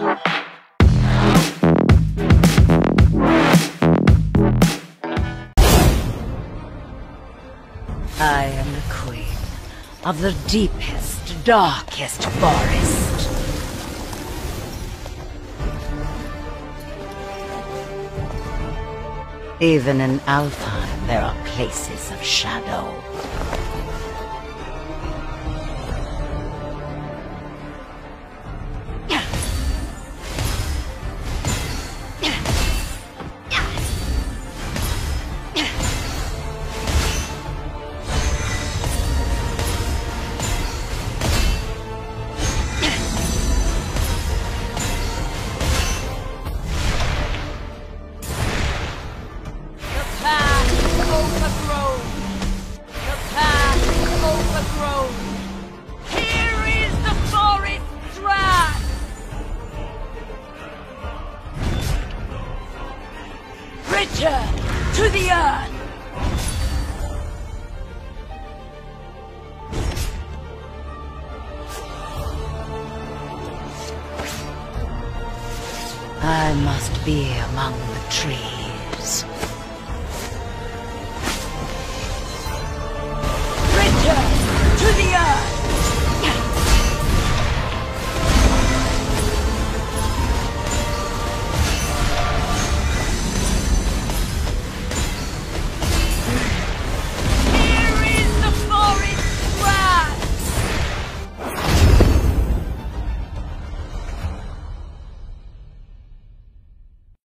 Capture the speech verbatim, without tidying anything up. I am the queen of the deepest, darkest forest. Even in Alfheim, there are places of shadow. To the earth! I must be among the trees.